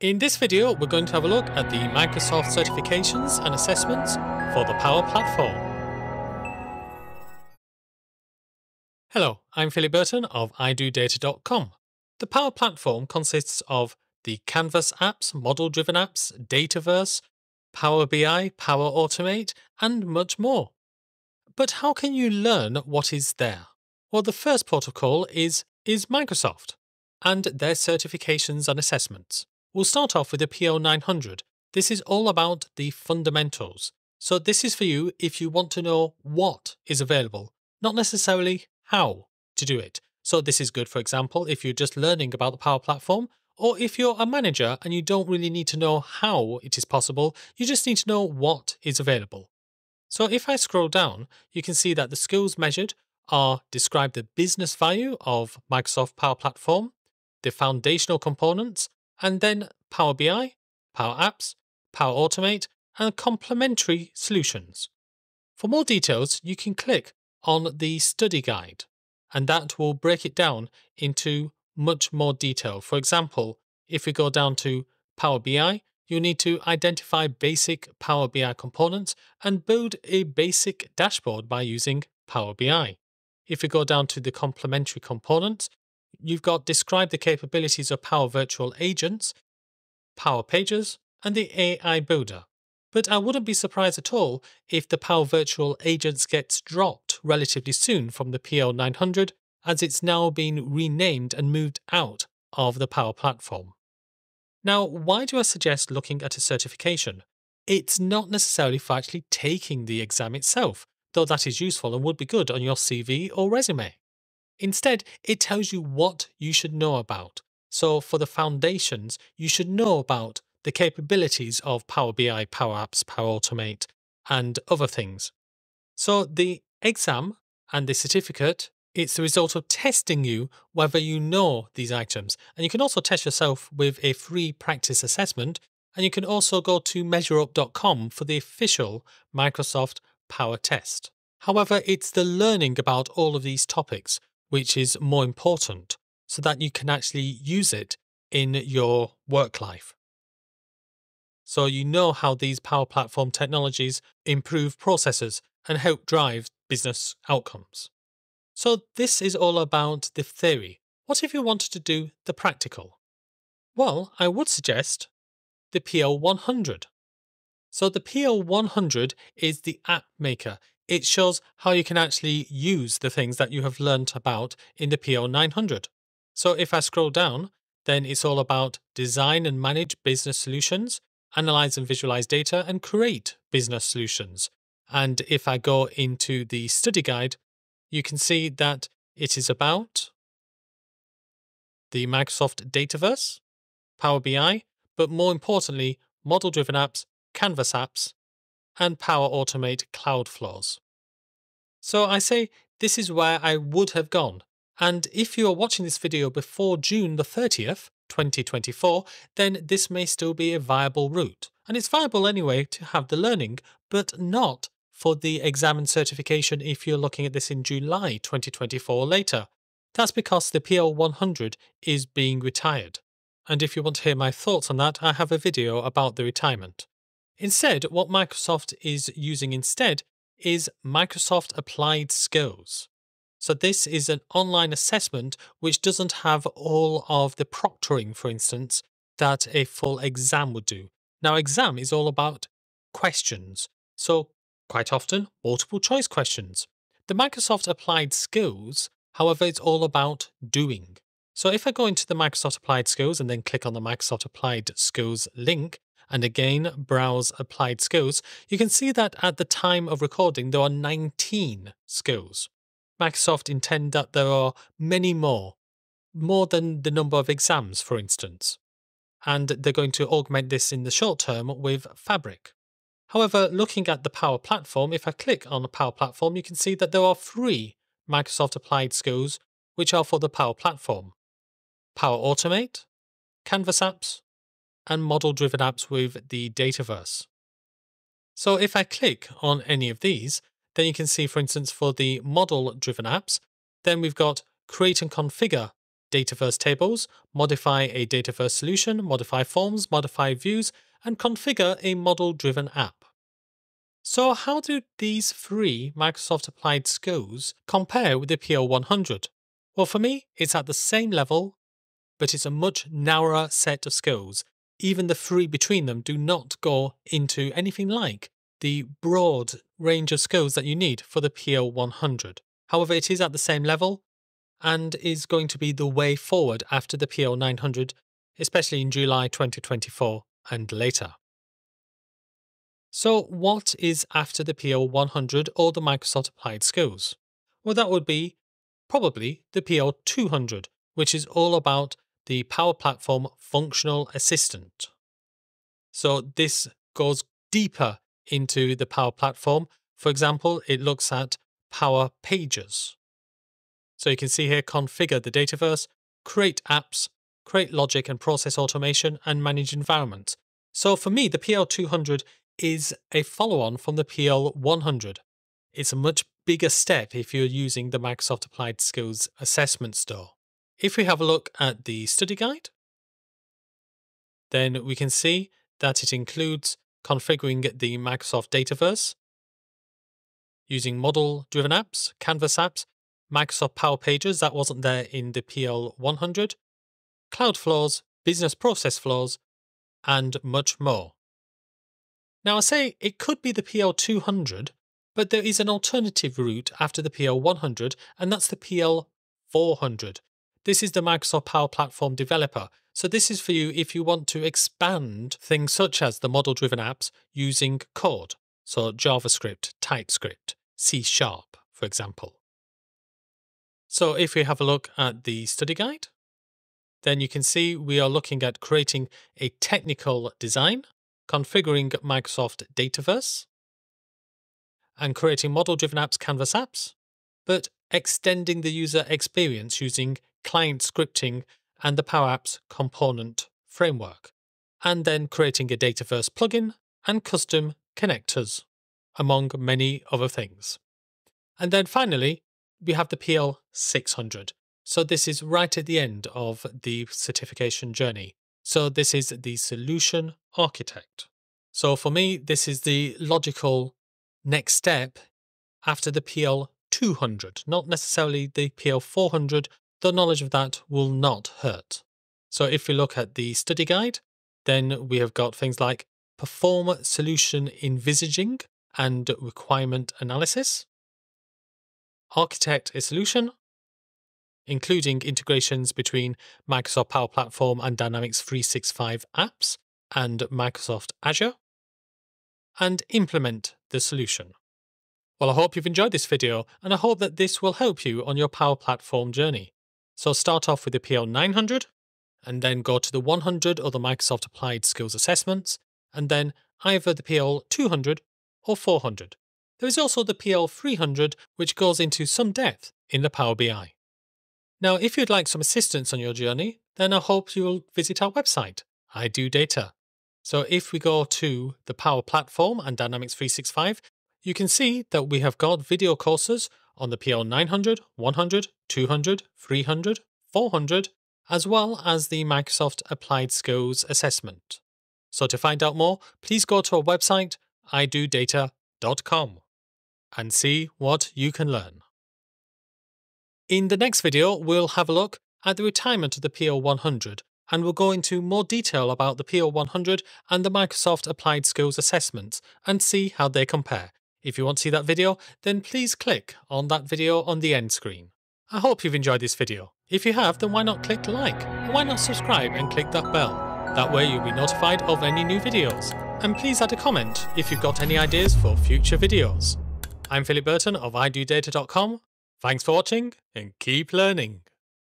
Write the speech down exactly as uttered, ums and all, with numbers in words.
In this video, we're going to have a look at the Microsoft certifications and assessments for the Power Platform. Hello, I'm Philip Burton of I do data dot com. The Power Platform consists of the Canvas apps, model-driven apps, Dataverse, Power B I, Power Automate, and much more. But how can you learn what is there? Well, the first protocol is, is Microsoft and their certifications and assessments. We'll start off with the P L nine hundred. This is all about the fundamentals. So this is for you if you want to know what is available, not necessarily how to do it. So this is good, for example, if you're just learning about the Power Platform, or if you're a manager and you don't really need to know how it is possible, you just need to know what is available. So if I scroll down, you can see that the skills measured are describe the business value of Microsoft Power Platform, the foundational components, and then Power B I, Power Apps, Power Automate, and complementary solutions. For more details, you can click on the study guide, and that will break it down into much more detail. For example, if we go down to Power B I, you'll need to identify basic Power B I components and build a basic dashboard by using Power B I. If we go down to the complementary components, you've got describe the capabilities of Power Virtual Agents, Power Pages, and the A I Builder. But I wouldn't be surprised at all if the Power Virtual Agents gets dropped relatively soon from the P L nine hundred, as it's now been renamed and moved out of the Power Platform. Now, why do I suggest looking at a certification? It's not necessarily for actually taking the exam itself, though that is useful and would be good on your C V or resume. Instead, it tells you what you should know about. So for the foundations, you should know about the capabilities of Power B I, Power Apps, Power Automate, and other things. So the exam and the certificate, it's the result of testing you whether you know these items. And you can also test yourself with a free practice assessment. And you can also go to measure up dot com for the official Microsoft Power Test. However, it's the learning about all of these topics which is more important, so that you can actually use it in your work life. So you know how these Power Platform technologies improve processes and help drive business outcomes. So this is all about the theory. What if you wanted to do the practical? Well, I would suggest the P L one hundred. So the P L one hundred is the app maker. It shows how you can actually use the things that you have learnt about in the P L nine hundred. So if I scroll down, then it's all about design and manage business solutions, analyze and visualize data, and create business solutions. And if I go into the study guide, you can see that it is about the Microsoft Dataverse, Power B I, but more importantly, model-driven apps, Canvas apps, and Power Automate cloud flows. So I say this is where I would have gone. And if you are watching this video before June the thirtieth, twenty twenty-four, then this may still be a viable route. And it's viable anyway to have the learning, but not for the exam and certification if you're looking at this in July twenty twenty-four or later. That's because the P L one hundred is being retired. And if you want to hear my thoughts on that, I have a video about the retirement. Instead, what Microsoft is using instead is Microsoft Applied Skills. So this is an online assessment which doesn't have all of the proctoring, for instance, that a full exam would do. Now, exam is all about questions. So quite often, multiple choice questions. The Microsoft Applied Skills, however, it's all about doing. So if I go into the Microsoft Applied Skills and then click on the Microsoft Applied Skills link, and again, browse applied skills, you can see that at the time of recording, there are nineteen skills. Microsoft intend that there are many more, more than the number of exams, for instance. And they're going to augment this in the short term with Fabric. However, looking at the Power Platform, if I click on the Power Platform, you can see that there are three Microsoft Applied Skills, which are for the Power Platform. Power Automate, Canvas Apps, and model-driven apps with the Dataverse. So if I click on any of these, then you can see, for instance, for the model-driven apps, then we've got create and configure Dataverse tables, modify a Dataverse solution, modify forms, modify views, and configure a model-driven app. So how do these three Microsoft Applied Skills compare with the P L one hundred? Well, for me, it's at the same level, but it's a much narrower set of skills. Even the three between them do not go into anything like the broad range of skills that you need for the P L one hundred. However, it is at the same level and is going to be the way forward after the P L nine hundred, especially in July twenty twenty-four and later. So what is after the P L one hundred or the Microsoft Applied Skills? Well, that would be probably the P L two hundred, which is all about the Power Platform functional assistant. So this goes deeper into the Power Platform. For example, it looks at Power Pages. So you can see here, configure the Dataverse, create apps, create logic and process automation, and manage environments. So for me, the P L two hundred is a follow-on from the P L one hundred. It's a much bigger step if you're using the Microsoft Applied Skills Assessment Store. If we have a look at the study guide, then we can see that it includes configuring the Microsoft Dataverse, using model-driven apps, Canvas apps, Microsoft Power Pages, that wasn't there in the P L one hundred, cloud flows, business process flows, and much more. Now I say it could be the P L two hundred, but there is an alternative route after the P L one hundred, and that's the P L four hundred. This is the Microsoft Power Platform developer. So this is for you if you want to expand things such as the model-driven apps using code. So JavaScript, TypeScript, C sharp, for example. So if we have a look at the study guide, then you can see we are looking at creating a technical design, configuring Microsoft Dataverse, and creating model-driven apps, Canvas apps, but extending the user experience using client scripting and the Power Apps component framework, and then creating a Dataverse plugin and custom connectors, among many other things. And then finally, we have the P L six hundred. So this is right at the end of the certification journey. So this is the solution architect. So for me, this is the logical next step after the P L two hundred, not necessarily the P L four hundred. The knowledge of that will not hurt. So if we look at the study guide, then we have got things like perform solution envisaging and requirement analysis, architect a solution, including integrations between Microsoft Power Platform and Dynamics three sixty-five apps and Microsoft Azure, and implement the solution. Well, I hope you've enjoyed this video, and I hope that this will help you on your Power Platform journey. So start off with the P L nine hundred, and then go to the one hundred or the Microsoft Applied Skills Assessments, and then either the P L two hundred or four hundred. There is also the P L three hundred, which goes into some depth in the Power B I. Now, if you'd like some assistance on your journey, then I hope you'll visit our website, I Do Data. So if we go to the Power Platform and Dynamics three sixty-five, you can see that we have got video courses on the P L nine hundred, one hundred, two hundred, three hundred, four hundred, as well as the Microsoft Applied Skills Assessment. So to find out more, please go to our website, I do data dot com, and see what you can learn. In the next video, we'll have a look at the retirement of the P L one hundred, and we'll go into more detail about the P L one hundred and the Microsoft Applied Skills Assessments, and see how they compare. If you want to see that video, then please click on that video on the end screen. I hope you've enjoyed this video. If you have, then why not click like, and why not subscribe and click that bell? That way you'll be notified of any new videos. And please add a comment if you've got any ideas for future videos. I'm Philip Burton of I do data dot com. Thanks for watching, and keep learning.